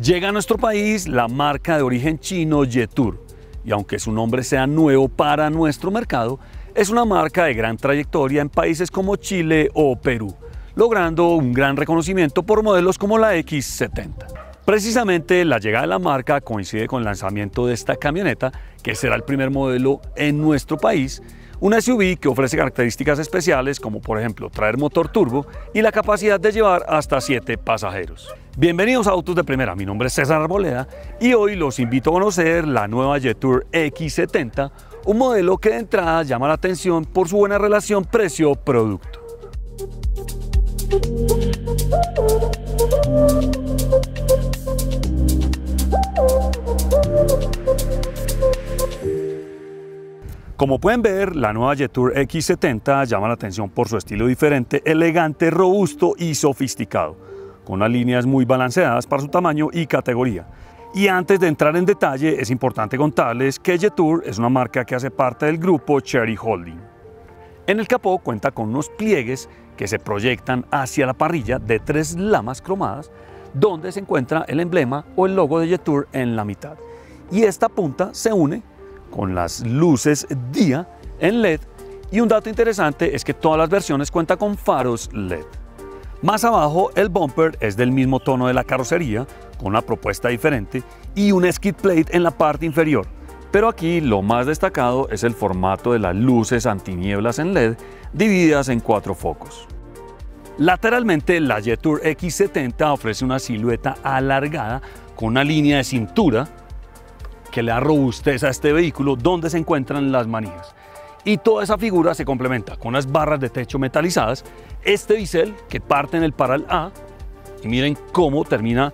Llega a nuestro país la marca de origen chino Jetour, y aunque su nombre sea nuevo para nuestro mercado, es una marca de gran trayectoria en países como Chile o Perú, logrando un gran reconocimiento por modelos como la X70. Precisamente la llegada de la marca coincide con el lanzamiento de esta camioneta, que será el primer modelo en nuestro país, una SUV que ofrece características especiales como por ejemplo traer motor turbo y la capacidad de llevar hasta 7 pasajeros. Bienvenidos a Autos de Primera, mi nombre es César Arboleda y hoy los invito a conocer la nueva Jetour X70, un modelo que de entrada llama la atención por su buena relación precio-producto. Como pueden ver, la nueva Jetour X70 llama la atención por su estilo diferente, elegante, robusto y sofisticado, con unas líneas muy balanceadas para su tamaño y categoría. Y antes de entrar en detalle, es importante contarles que Jetour es una marca que hace parte del grupo Chery Holding. En el capó cuenta con unos pliegues que se proyectan hacia la parrilla de 3 lamas cromadas, donde se encuentra el emblema o el logo de Jetour en la mitad. Y esta punta se une con las luces día en LED, y un dato interesante es que todas las versiones cuentan con faros LED. Más abajo, el bumper es del mismo tono de la carrocería, con una propuesta diferente, y un skid plate en la parte inferior. Pero aquí lo más destacado es el formato de las luces antinieblas en LED, divididas en 4 focos. Lateralmente, la Jetour X70 ofrece una silueta alargada con una línea de cintura que le da robustez a este vehículo, donde se encuentran las manillas. Y toda esa figura se complementa con unas barras de techo metalizadas, este bisel que parte en el paral A, y miren cómo termina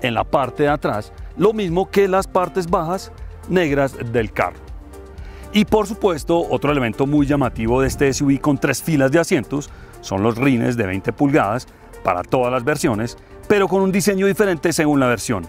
en la parte de atrás, lo mismo que las partes bajas negras del carro. Y por supuesto, otro elemento muy llamativo de este SUV con 3 filas de asientos son los rines de 20 pulgadas para todas las versiones, pero con un diseño diferente según la versión.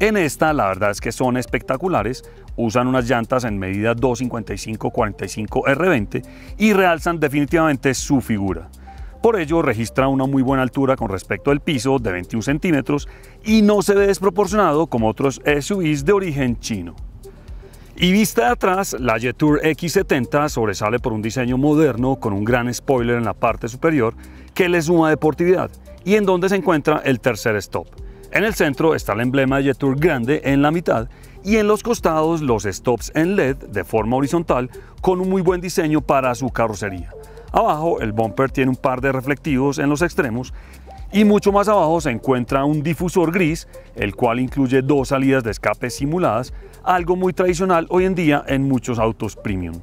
En esta, la verdad es que son espectaculares, usan unas llantas en medida 255/45R20 y realzan definitivamente su figura. Por ello, registra una muy buena altura con respecto al piso de 21 centímetros y no se ve desproporcionado como otros SUVs de origen chino. Y vista de atrás, la Jetour X70 sobresale por un diseño moderno con un gran spoiler en la parte superior que le suma deportividad, y en donde se encuentra el tercer stop. En el centro está el emblema de Jetour grande en la mitad, y en los costados los stops en LED de forma horizontal con un muy buen diseño para su carrocería. Abajo el bumper tiene un par de reflectivos en los extremos, y mucho más abajo se encuentra un difusor gris, el cual incluye 2 salidas de escape simuladas, algo muy tradicional hoy en día en muchos autos premium.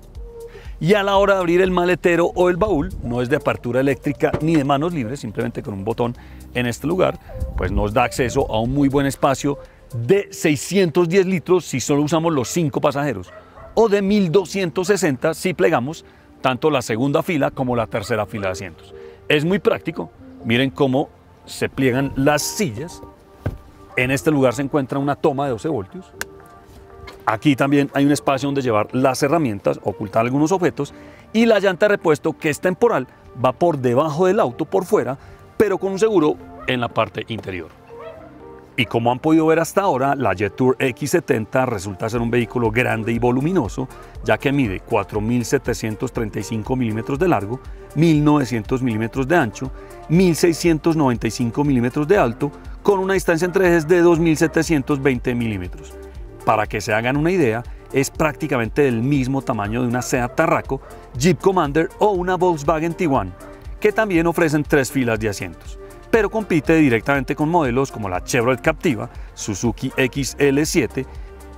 Y a la hora de abrir el maletero o el baúl, no es de apertura eléctrica ni de manos libres, simplemente con un botón en este lugar, pues nos da acceso a un muy buen espacio de 610 litros si solo usamos los 5 pasajeros, o de 1260 si plegamos tanto la segunda fila como la tercera fila de asientos. Es muy práctico, miren cómo se pliegan las sillas. En este lugar se encuentra una toma de 12 voltios. Aquí también hay un espacio donde llevar las herramientas, ocultar algunos objetos, y la llanta de repuesto, que es temporal, va por debajo del auto por fuera, pero con un seguro en la parte interior. Y como han podido ver hasta ahora, la Jetour X70 resulta ser un vehículo grande y voluminoso, ya que mide 4.735 milímetros de largo, 1.900 milímetros de ancho, 1.695 milímetros de alto, con una distancia entre ejes de 2.720 milímetros. Para que se hagan una idea, es prácticamente del mismo tamaño de una Seat Tarraco, Jeep Commander o una Volkswagen Tiguan, que también ofrecen 3 filas de asientos, pero compite directamente con modelos como la Chevrolet Captiva, Suzuki XL7,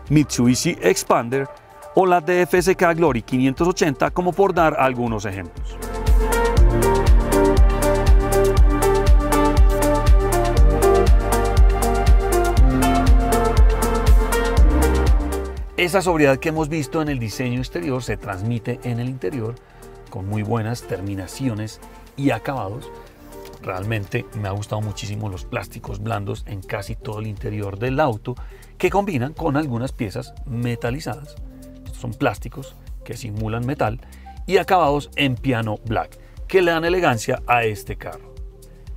Mitsubishi Xpander o la DFSK Glory 580, como por dar algunos ejemplos. Esa sobriedad que hemos visto en el diseño exterior se transmite en el interior con muy buenas terminaciones y acabados. Realmente me ha gustado muchísimo los plásticos blandos en casi todo el interior del auto, que combinan con algunas piezas metalizadas. Estos son plásticos que simulan metal, y acabados en piano black, que le dan elegancia a este carro.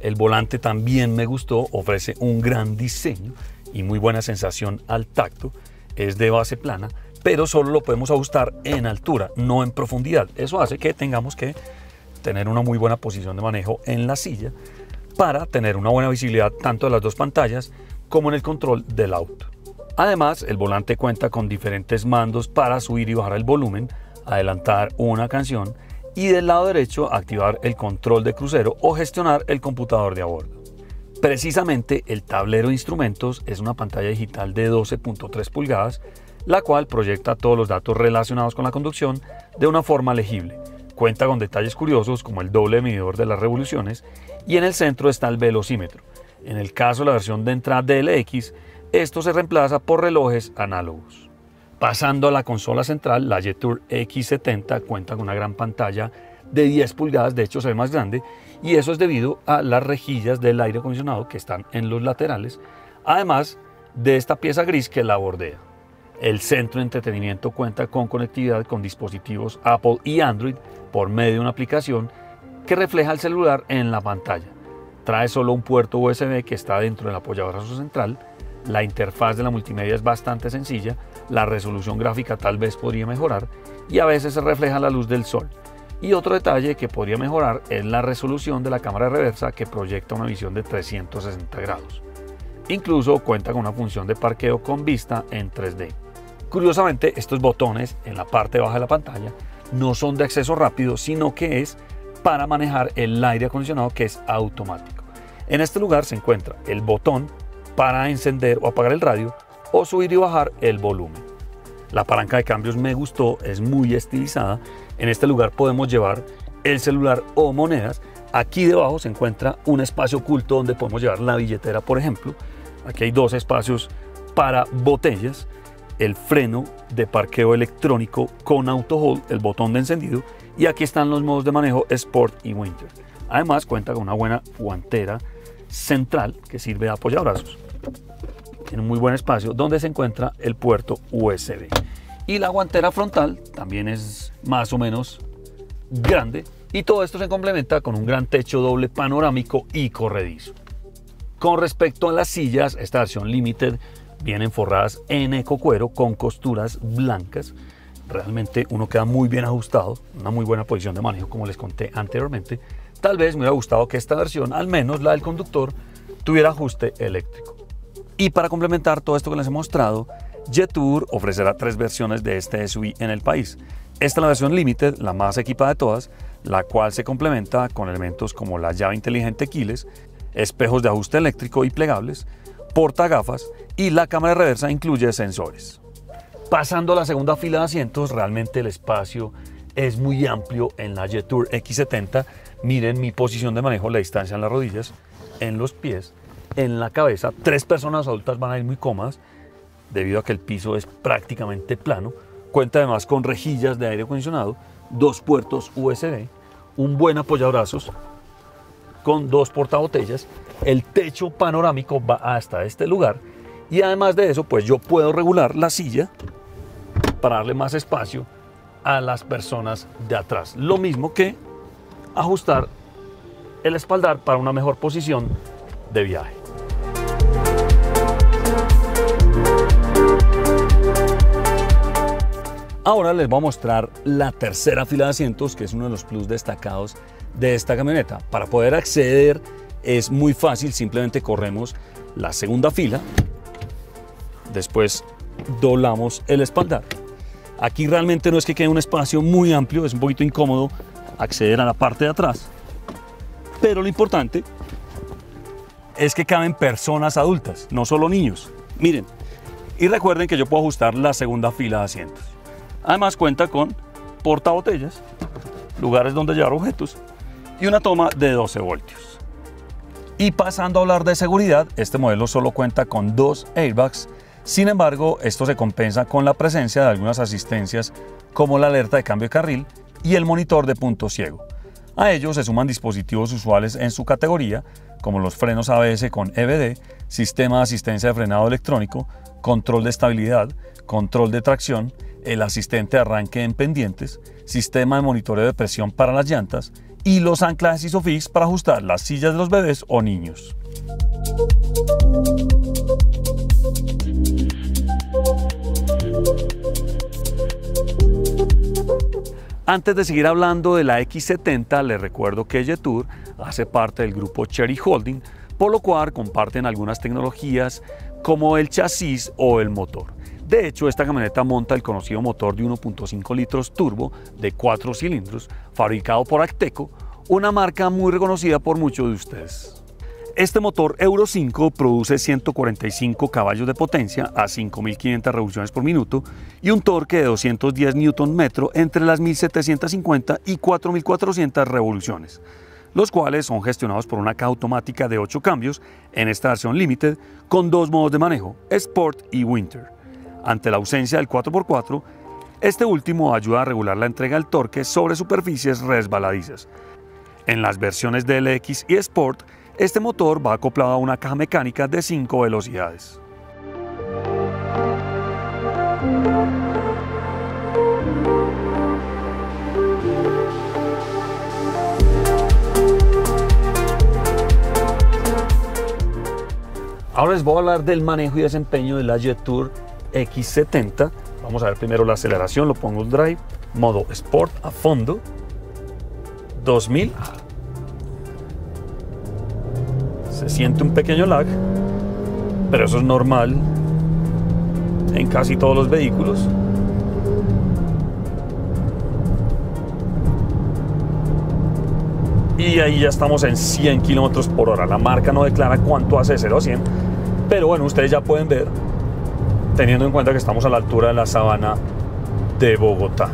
El volante también me gustó, ofrece un gran diseño y muy buena sensación al tacto. Es de base plana, pero solo lo podemos ajustar en altura, no en profundidad. Eso hace que tengamos que tener una muy buena posición de manejo en la silla para tener una buena visibilidad tanto de las dos pantallas como en el control del auto. Además, el volante cuenta con diferentes mandos para subir y bajar el volumen, adelantar una canción y del lado derecho activar el control de crucero o gestionar el computador de a bordo. Precisamente el tablero de instrumentos es una pantalla digital de 12.3 pulgadas, la cual proyecta todos los datos relacionados con la conducción de una forma legible. Cuenta con detalles curiosos como el doble medidor de las revoluciones y en el centro está el velocímetro. En el caso de la versión de entrada DLX, esto se reemplaza por relojes análogos. Pasando a la consola central, la Jetour X70 cuenta con una gran pantalla de 10 pulgadas, de hecho se ve más grande, y eso es debido a las rejillas del aire acondicionado que están en los laterales, además de esta pieza gris que la bordea. El centro de entretenimiento cuenta con conectividad con dispositivos Apple y Android por medio de una aplicación que refleja el celular en la pantalla. Trae solo un puerto USB que está dentro del apoyabrazo central. La interfaz de la multimedia es bastante sencilla, la resolución gráfica tal vez podría mejorar y a veces se refleja la luz del sol. Y otro detalle que podría mejorar es la resolución de la cámara reversa, que proyecta una visión de 360 grados. Incluso cuenta con una función de parqueo con vista en 3D. Curiosamente, estos botones en la parte baja de la pantalla no son de acceso rápido, sino que es para manejar el aire acondicionado, que es automático. En este lugar se encuentra el botón para encender o apagar el radio o subir y bajar el volumen. La palanca de cambios me gustó, es muy estilizada. En este lugar podemos llevar el celular o monedas. Aquí debajo se encuentra un espacio oculto donde podemos llevar la billetera, por ejemplo. Aquí hay dos espacios para botellas, el freno de parqueo electrónico con auto hold, el botón de encendido, y aquí están los modos de manejo Sport y Winter. Además cuenta con una buena guantera central que sirve de apoyabrazos. Tiene un muy buen espacio donde se encuentra el puerto USB. Y la guantera frontal también es más o menos grande, y todo esto se complementa con un gran techo doble panorámico y corredizo. Con respecto a las sillas, esta versión Limited vienen forradas en ecocuero con costuras blancas. Realmente uno queda muy bien ajustado, una muy buena posición de manejo como les conté anteriormente. Tal vez me hubiera gustado que esta versión, al menos la del conductor, tuviera ajuste eléctrico. Y para complementar todo esto que les he mostrado, Jetour ofrecerá 3 versiones de este SUV en el país. Esta es la versión Limited, la más equipada de todas, la cual se complementa con elementos como la llave inteligente keyless, espejos de ajuste eléctrico y plegables, portagafas y la cámara reversa incluye sensores. Pasando a la segunda fila de asientos, realmente el espacio es muy amplio en la Jetour X70. Miren mi posición de manejo, la distancia en las rodillas, en los pies, en la cabeza. 3 personas adultas van a ir muy cómodas, debido a que el piso es prácticamente plano. Cuenta además con rejillas de aire acondicionado, 2 puertos USB, un buen apoyabrazos con 2 portabotellas. El techo panorámico va hasta este lugar y además de eso, pues yo puedo regular la silla para darle más espacio a las personas de atrás. Lo mismo que ajustar el espaldar para una mejor posición de viaje. Ahora les voy a mostrar la tercera fila de asientos, que es uno de los plus destacados de esta camioneta. Para poder acceder es muy fácil, simplemente corremos la segunda fila, después doblamos el espaldar. Aquí realmente no es que quede un espacio muy amplio, es un poquito incómodo acceder a la parte de atrás, pero lo importante es que caben personas adultas, no solo niños. Miren, y recuerden que yo puedo ajustar la segunda fila de asientos. Además cuenta con portabotellas, lugares donde llevar objetos y una toma de 12 voltios. Y pasando a hablar de seguridad, este modelo solo cuenta con 2 airbags, sin embargo esto se compensa con la presencia de algunas asistencias como la alerta de cambio de carril y el monitor de punto ciego. A ellos se suman dispositivos usuales en su categoría como los frenos ABS con EBD, sistema de asistencia de frenado electrónico, control de estabilidad, control de tracción, el asistente de arranque en pendientes, sistema de monitoreo de presión para las llantas y los anclajes ISOFIX para ajustar las sillas de los bebés o niños. Antes de seguir hablando de la X70, les recuerdo que Jetour hace parte del grupo Chery Holding, por lo cual comparten algunas tecnologías como el chasis o el motor. De hecho, esta camioneta monta el conocido motor de 1.5 litros turbo de 4 cilindros, fabricado por Acteco, una marca muy reconocida por muchos de ustedes. Este motor Euro 5 produce 145 caballos de potencia a 5.500 revoluciones por minuto y un torque de 210 Nm entre las 1.750 y 4.400 revoluciones, los cuales son gestionados por una caja automática de 8 cambios en esta versión Limited con dos modos de manejo, Sport y Winter. Ante la ausencia del 4x4, este último ayuda a regular la entrega del torque sobre superficies resbaladizas. En las versiones DLX y Sport, este motor va acoplado a una caja mecánica de 5 velocidades. Ahora les voy a hablar del manejo y desempeño de la Jetour X70. Vamos a ver primero la aceleración, lo pongo en drive, modo Sport a fondo, 2000. Se siente un pequeño lag, pero eso es normal en casi todos los vehículos. Y ahí ya estamos en 100 kilómetros por hora. La marca no declara cuánto hace 0 a 100, pero bueno, ustedes ya pueden ver, teniendo en cuenta que estamos a la altura de la sabana de Bogotá.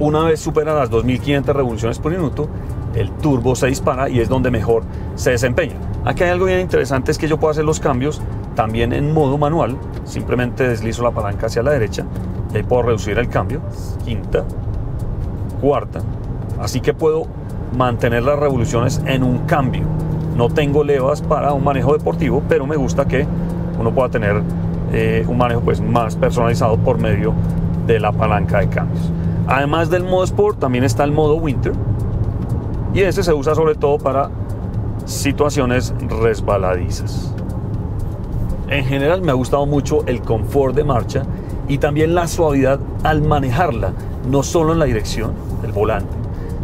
Una vez supera las 2.500 revoluciones por minuto, el turbo se dispara y es donde mejor se desempeña. Aquí hay algo bien interesante, es que yo puedo hacer los cambios también en modo manual. Simplemente deslizo la palanca hacia la derecha y ahí puedo reducir el cambio, quinta, cuarta, así que puedo mantener las revoluciones en un cambio. No tengo levas para un manejo deportivo, pero me gusta que uno pueda tener un manejo pues más personalizado por medio de la palanca de cambios. Además del modo Sport también está el modo Winter, y ese se usa sobre todo para situaciones resbaladizas. En general me ha gustado mucho el confort de marcha y también la suavidad al manejarla, no solo en la dirección del volante,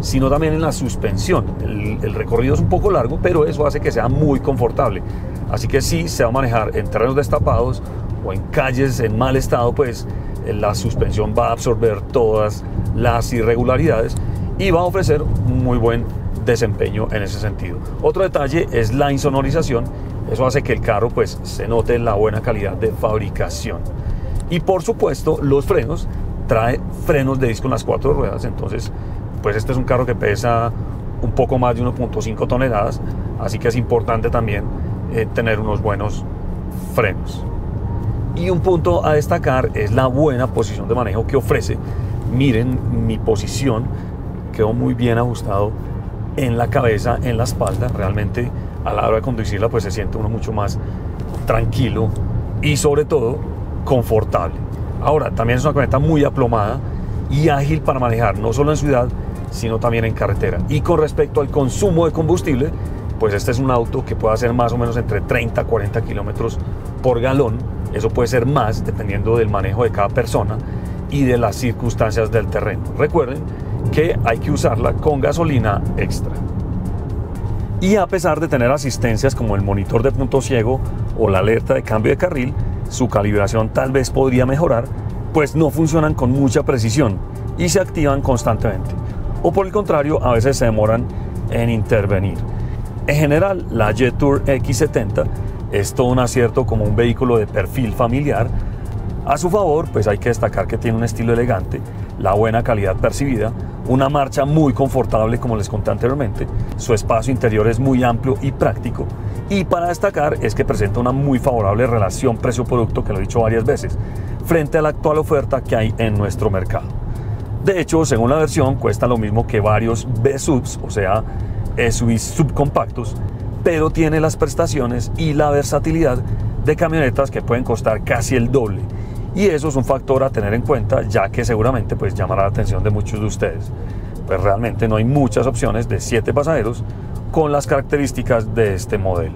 sino también en la suspensión. El recorrido es un poco largo, pero eso hace que sea muy confortable. Así que si se va a manejar en terrenos destapados o en calles en mal estado, pues la suspensión va a absorber todas las irregularidades y va a ofrecer muy buen desempeño en ese sentido. Otro detalle es la insonorización, eso hace que el carro pues se note la buena calidad de fabricación. Y por supuesto los frenos, trae frenos de disco en las 4 ruedas, entonces pues este es un carro que pesa un poco más de 1.5 toneladas, así que es importante también tener unos buenos frenos. Y un punto a destacar es la buena posición de manejo que ofrece. Miren mi posición, quedó muy bien ajustado en la cabeza, en la espalda. Realmente a la hora de conducirla pues se siente uno mucho más tranquilo y sobre todo confortable. Ahora también es una camioneta muy aplomada y ágil para manejar, no solo en ciudad sino también en carretera. Y con respecto al consumo de combustible, pues este es un auto que puede hacer más o menos entre 30 a 40 kilómetros por galón. Eso puede ser más dependiendo del manejo de cada persona y de las circunstancias del terreno. Recuerden que hay que usarla con gasolina extra. Y a pesar de tener asistencias como el monitor de punto ciego o la alerta de cambio de carril, su calibración tal vez podría mejorar, pues no funcionan con mucha precisión y se activan constantemente, o por el contrario a veces se demoran en intervenir. En general, la Jetour X70 es todo un acierto como un vehículo de perfil familiar. A su favor, pues hay que destacar que tiene un estilo elegante, la buena calidad percibida, una marcha muy confortable como les conté anteriormente, su espacio interior es muy amplio y práctico, y para destacar es que presenta una muy favorable relación precio-producto, que lo he dicho varias veces, frente a la actual oferta que hay en nuestro mercado. De hecho, según la versión, cuesta lo mismo que varios B-Subs, o sea, SUVs subcompactos, pero tiene las prestaciones y la versatilidad de camionetas que pueden costar casi el doble. Y eso es un factor a tener en cuenta, ya que seguramente pues llamará la atención de muchos de ustedes. Pues realmente no hay muchas opciones de 7 pasajeros con las características de este modelo.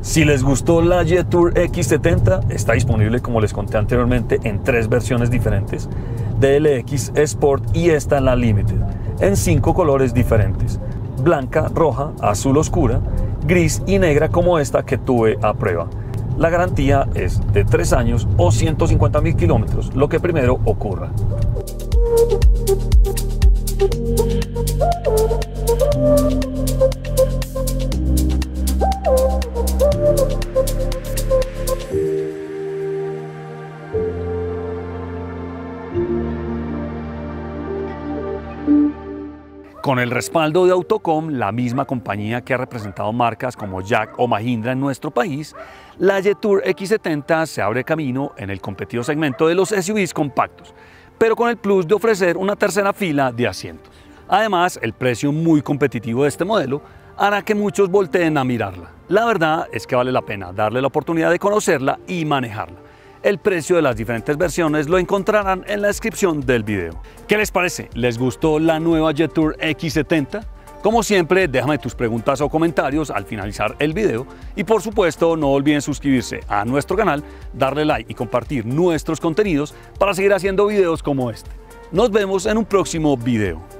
Si les gustó la Jetour X70, está disponible, como les conté anteriormente, en 3 versiones diferentes: DLX, Sport y esta en la Limited, en 5 colores diferentes: blanca, roja, azul oscura, gris y negra, como esta que tuve a prueba. La garantía es de 3 años o 150.000 kilómetros, lo que primero ocurra. Con el respaldo de Autocom, la misma compañía que ha representado marcas como JAC o Mahindra en nuestro país, la Jetour X70 se abre camino en el competido segmento de los SUVs compactos, pero con el plus de ofrecer una tercera fila de asientos. Además, el precio muy competitivo de este modelo hará que muchos volteen a mirarla. La verdad es que vale la pena darle la oportunidad de conocerla y manejarla. El precio de las diferentes versiones lo encontrarán en la descripción del video. ¿Qué les parece? ¿Les gustó la nueva Jetour X70? Como siempre, déjame tus preguntas o comentarios al finalizar el video y por supuesto no olviden suscribirse a nuestro canal, darle like y compartir nuestros contenidos para seguir haciendo videos como este. Nos vemos en un próximo video.